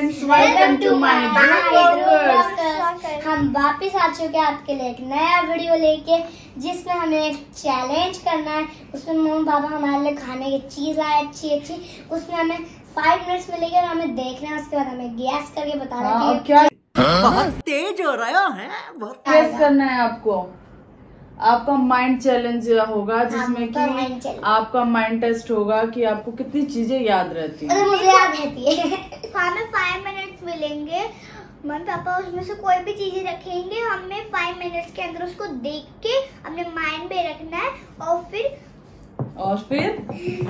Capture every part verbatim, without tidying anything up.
Friends, welcome to my bloggers. हम वापस आ चुके हैं आपके लिए एक नया वीडियो लेके, जिसमें हमें एक चैलेंज करना है। उसमें मम्मी पापा हमारे लिए खाने की चीज़ आए अच्छी अच्छी उसमें हमें फाइव मिनट्स मिलेगी और हमें देखना है। उसके बाद हमें गैस करके बताना है क्या बहुत तेज हो रहा है। बहुत गैस करना है आपको। आपका माइंड चैलेंज होगा जिसमें कि आपका माइंड टेस्ट होगा कि आपको कितनी चीजें याद रहती है। मुझे याद रहती है। हमें फाइव मिनट्स मिलेंगे, मम्मी पापा उसमें से कोई भी चीजें रखेंगे। हमें फाइव मिनट्स के अंदर उसको देख के अपने माइंड में रखना है और फिर और फिर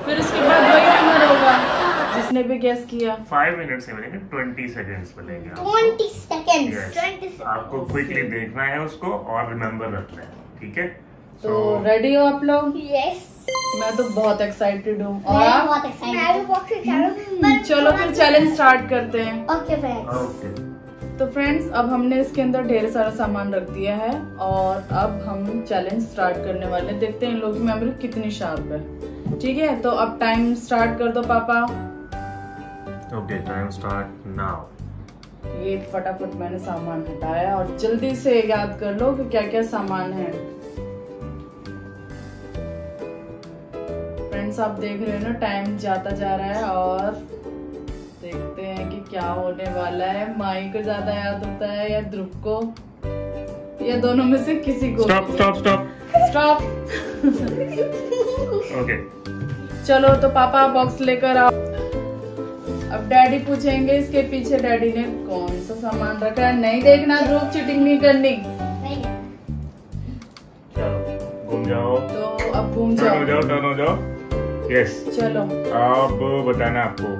फिर उसके बाद वही नंबर होगा जिसने भी गैस किया। फाइव मिनट्स मिलेंगे, ट्वेंटी सेकेंड्स मिलेंगे, ट्वेंटी सेकेंड। आपको क्विकली देखना है उसको और नंबर रखना है, ठीक है? तो रेडी हो आप लोग? यस। मैं तो बहुत एक्साइटेड हूँ और आप? बहुत एक्साइटेड। चलो फिर चैलेंज स्टार्ट करते हैं। Okay friends. ओके। तो फ्रेंड्स, अब हमने इसके अंदर ढेर सारा सामान रख दिया है और अब हम चैलेंज स्टार्ट करने वाले हैं। देखते हैं इन लोगों की मेमोरी कितनी शार्प है। ठीक है, तो अब टाइम स्टार्ट कर दो पापा। Okay, time start now. ये फटाफट मैंने सामान हटाया और जल्दी से याद कर लो कि क्या क्या सामान है। फ्रेंड्स, आप देख रहे हो ना टाइम जाता जा रहा है और देखते हैं कि क्या होने वाला है। माई को ज्यादा याद होता है या ध्रुव को, या दोनों में से किसी को। Stop stop stop stop. Okay, चलो तो पापा बॉक्स लेकर आओ। अब डैडी पूछेंगे इसके पीछे डैडी ने कौन सा सामान रखा है। नहीं देखना ध्रुव, चीटिंग नहीं करनी। चलो घूम जाओ। तो अब घूम जाओ, टर्न हो जाओ, टर्न हो जाओ। यस। चलो अब बताना आपको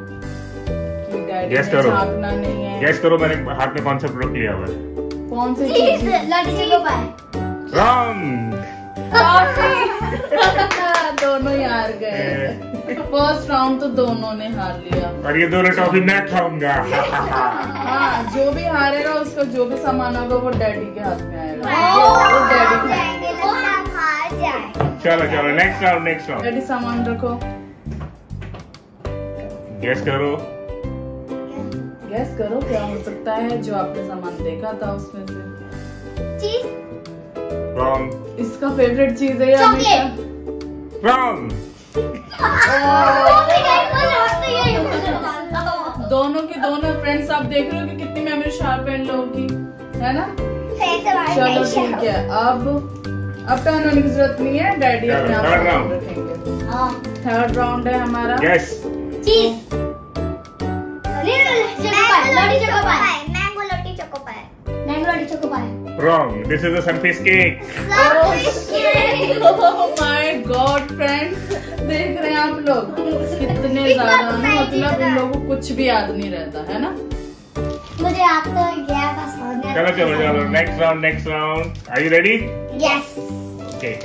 कि डैडी ने झांकना नहीं है। गेस करो मैंने हाथ में कौन सा प्रोडक्ट लिया हुआ है, कौन सी चीज। लड़की को पाए। रॉन्ग। दोनों ही हार गए। फर्स्ट राउंड तो दोनों ने हार लिया और ये दोनों टॉफी मैं खाऊंगा। हाँ, जो भी हारेगा उसका जो भी सामान होगा वो डैडी के हाथ में आएगा। चलो चलो next round next round daddy सामान रखो। गैस करो, गैस करो क्या हो सकता है जो आपने सामान देखा था उसमें से। इसका फेवरेट चीज है हमेशा। दोनों के दोनों फ्रेंड्स, आप देख रहे हो कि कितनी मेमोरी शार्प है इन लोगों की, है ना? चलो ठीक है, अब अब टर्न होने की जरूरत नहीं है। डैडी अपने आप रखेंगे। थर्ड राउंड है हमारा। Yes. Wrong. This is a sunfish cake. Sunfish cake. Oh my God, friends! देख रहे हैं आप लोग कितने ज़्यादा, मतलब इन लोगों को कुछ भी याद नहीं रहता है ना। मुझे याद तो गया था सामने। चलो चलो चलो next round next round. Are you ready? Yes. Okay.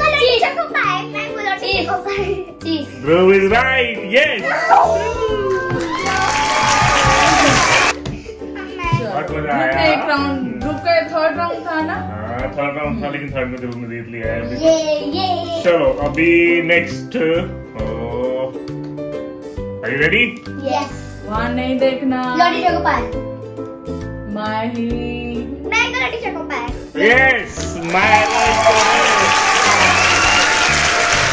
Mango loti choco pie. Mango loti choco pie. Cheese. Bro is right. Yes. एक राउंड ग्रुप का थर्ड राउंड था ना। हाँ, थर्ड राउंड था लेकिन थर्ड में ध्रुव ने जीत लिया है। ये ये चलो अभी next. Are you ready? Yes. वहाँ नहीं देखना। लॉडी चको पाए। माही। मैंगो लॉडी चको पाए। यस। माय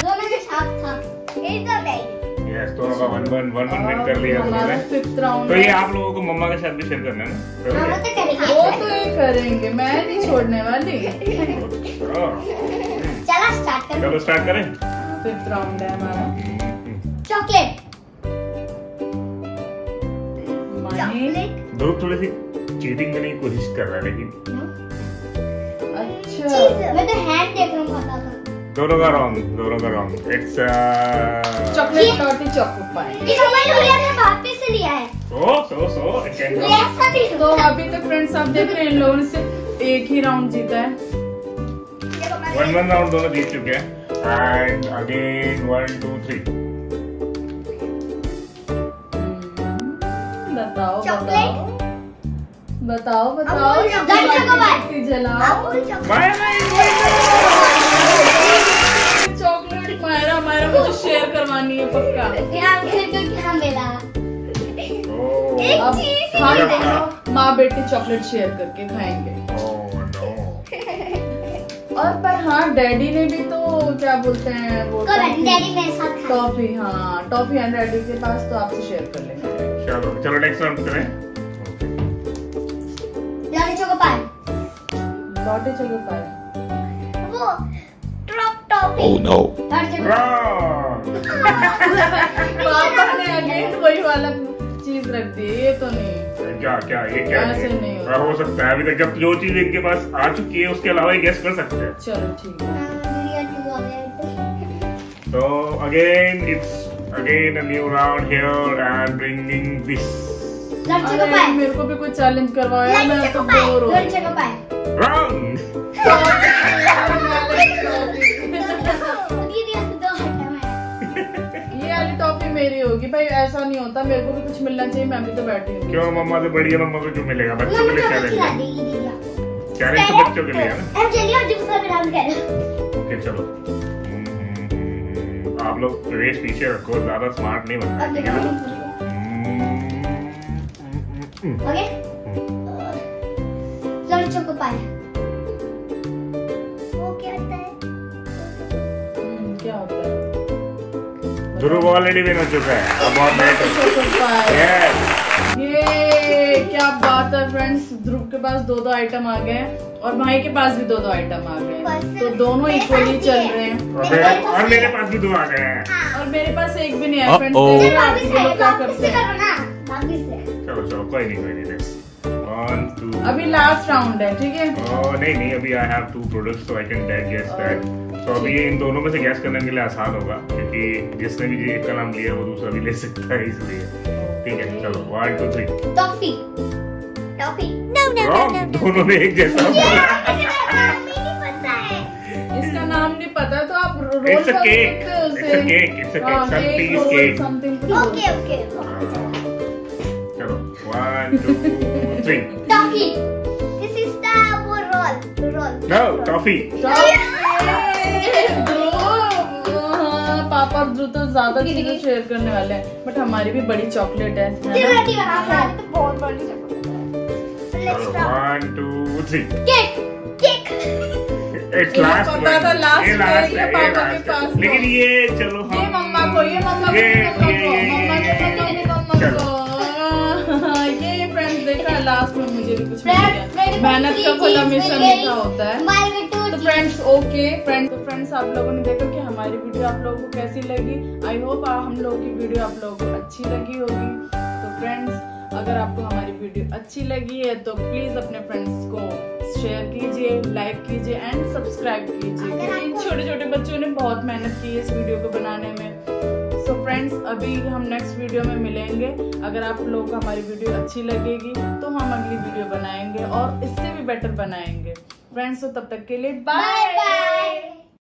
दोनों में छाप था। एकदम राइट। यस, तो अब one one one one win कर लिया हमने। तो ये आप लोगों को मम्मा के साथ भी शेयर करना है ना। वो तो करेंगे, वो तो ये करेंगे, मैं नहीं छोड़ने वाली। चलो स्टार्ट करें। चलो स्टार्ट करें। फिफ्थ राउंड है हमारा। चॉकलेट। चॉकलेट। ध्रुव थोड़ी सी चीटिंग करने की कोशिश कर रहा है लेकिन। अच्छा, मैं तो हैंड देख रहा था। दोनों का रॉन्ग, दोनों का wrong. It's chocolate Lotte choco pie. ये हमारे भैया ने वापस से लिया है। सो सो सो तो अभी तक फ्रेंड्स आप देख रहे हैं इन लोगों ने सिर्फ एक ही राउंड जीता है। वन वन राउंड दोनों जीत चुके हैं। And again one two three. बताओ चॉकलेट, बताओ बताओ चॉकलेट। मायरा मायरा मुझे शेयर करवानी है पक्का। क्योंकि हम मिला हम दोनों माँ बेटे चॉकलेट शेयर करके खाएंगे। और पर हाँ डैडी ने भी तो क्या बोलते हैं वो डैडी मेरे साथ टॉफी, हाँ टॉफी एंड डैडी के पास तो आपसे शेयर कर लेंगे। चलो चलो नेक्स्ट राउंड करें। लॉटे चोकोपाई, लॉटे चोकोपाई वो ड्रॉप टॉफी। ओह नो, पापा ने अगेन वही वाला चीज रख दी। ये तो नहीं, क्या क्या ये क्या है? नहीं हो, हो सकता है। अभी तक जब जो चीज इनके पास आ चुकी है उसके अलावा गेस कर सकते हैं। चलो ठीक है। तो again it's again a new round here and bringing this. मेरे को भी कोई चैलेंज करवाया, मैं तो बोर हो रही हूं। रॉन्ग। मेरी होगी भाई, ऐसा नहीं होता। मेरे को भी कुछ मिलना चाहिए, मैं भी तो बैठी हूँ। क्यों मम्मा से बड़ी है, मम्मा को क्यों मिलेगा? बच्चों के लिए चैलेंज चैलेंज तो बच्चों के लिए है ना। चलिए आज दूसरा राउंड करें। ओके चलो आप लोग रेस पीछे रखो, ज्यादा स्मार्ट नहीं बनना। ओके चलो चोकोपाई। वो क्या होता है? क्या होता है? ध्रुव ऑलरेडी विन हो चुका है। अब बहुत बेहतर, ये क्या बात है फ्रेंड्स। ध्रुव के पास दो दो आइटम आ गए और भाई के पास भी दो दो आइटम आ गए, तो दोनों इक्वली चल रहे हैं। और मेरे पास भी दो आ गए हैं और मेरे पास एक भी नहीं है। चलो चलो कोई नहीं कोई नहीं। अभी लास्ट राउंड है, ठीक है? नहीं नहीं, अभी I have two products so I can guess that. तो अभी इन दोनों में से गैस करने के लिए आसान होगा, क्योंकि जिसने भी एक का नाम लिया वो दूसरा भी ले सकता है, इसलिए ठीक है। चलो one two three. Toffee toffee no no no, दोनों ने एक जैसा पता। तो आप roll it's a cake, it's a cake, it's a cake, some piece cake something. Okay okay चलो one two. Toffee. This is the roll. Roll. No, toffee. Toffee. हाँ, पापा जो तो ज्यादा चीजें शेयर करने वाले हैं, बट हमारी भी बड़ी चॉकलेट है। तो बहुत बड़ी चॉकलेट है। One, two, three. Cake. Cake. It's last one. पता था last last है पापा के पास। लेकिन ये चलो हम ये मम्मा को ये मम्मा को मम्मा को मम्मा को देखा। लास्ट में मुझे भी कुछ मेहनत का फल हमेशा मीठा होता है। तो फ्रेंड्स ओके फ्रेंड्स तो फ्रेंड्स आप लोगों ने देखा कि हमारी वीडियो आप लोगों को कैसी लगी। आई होप हम लोगों की वीडियो आप लोगों को अच्छी लगी होगी। तो फ्रेंड्स अगर आपको हमारी वीडियो अच्छी लगी है तो प्लीज अपने फ्रेंड्स को शेयर कीजिए, लाइक कीजिए एंड सब्सक्राइब कीजिए, क्योंकि इन छोटे छोटे बच्चों ने बहुत मेहनत की है इस वीडियो को बनाने में। तो फ्रेंड्स अभी हम नेक्स्ट वीडियो में मिलेंगे। अगर आप लोगों को हमारी वीडियो अच्छी लगेगी तो हम अगली वीडियो बनाएंगे और इससे भी बेटर बनाएंगे। फ्रेंड्स तो तब तक के लिए बाय बाय।